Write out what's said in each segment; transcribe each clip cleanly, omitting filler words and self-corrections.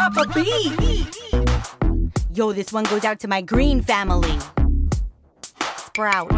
Papa B! Yo, this one goes out to my green family. Sprouts.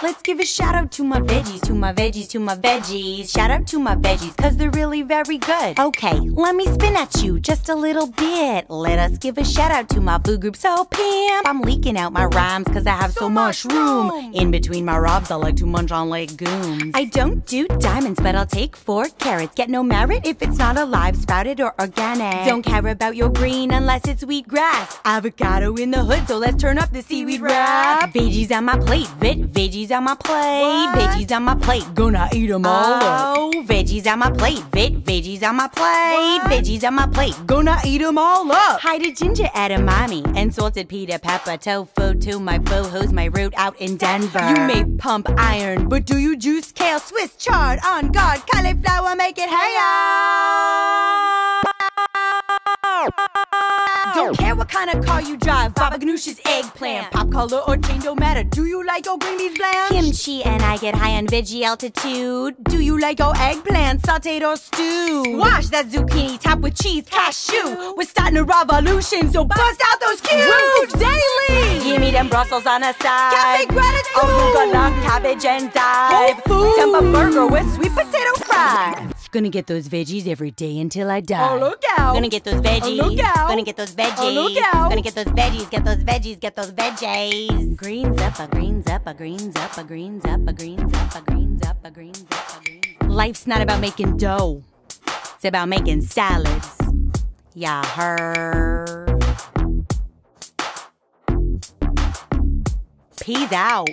Let's give a shout out to my veggies, to my veggies, to my veggies. Shout out to my veggies, cause they're really very good. Okay, let me spin at you just a little bit. Let us give a shout out to my food group, so pimp. I'm leaking out my rhymes cause I have so much room. In between my robs, I like to munch on legumes. I don't do diamonds, but I'll take 4 carrots. Get no merit if it's not alive, sprouted or organic. Don't care about your green unless it's wheatgrass. Avocado in the hood, so let's turn up the seaweed wrap. Veggies on my plate, veggies on my plate, what? Veggies on my plate, gonna eat them all up. Veggies on my plate, veggies on my plate, what? Veggies on my plate, gonna eat them all up. Hi to ginger edamame and salted pita pepper, tofu to my boho's, my root out in Denver. You may pump iron, but do you juice kale, Swiss chard, on guard, cauliflower, make it hail. Don't care what kind of car you drive, baba ganoush is eggplant. Pop color or chain, don't matter, do you like your green beans blanch? Kimchi and I get high on veggie altitude. Do you like your eggplant, sauteed or stewed? Squash that zucchini, top with cheese, cashew. We're starting a revolution, so bust out those cues. Root daily! Give me them Brussels on a side. Cafe Gratitude! Arugula, cabbage and dive. Tempa burger with sweet potato fries. Gonna get those veggies every day until I die. Oh, look out! Gonna get those veggies. Oh, look out! Gonna get those veggies. Oh, look out! Gonna get those veggies. Get those veggies. Get those veggies. Greens up, a greens up, a greens up, a greens up, a greens up, a greens up, a greens up, a greens up. Life's not about making dough. It's about making salads. Y'all heard. Peace out.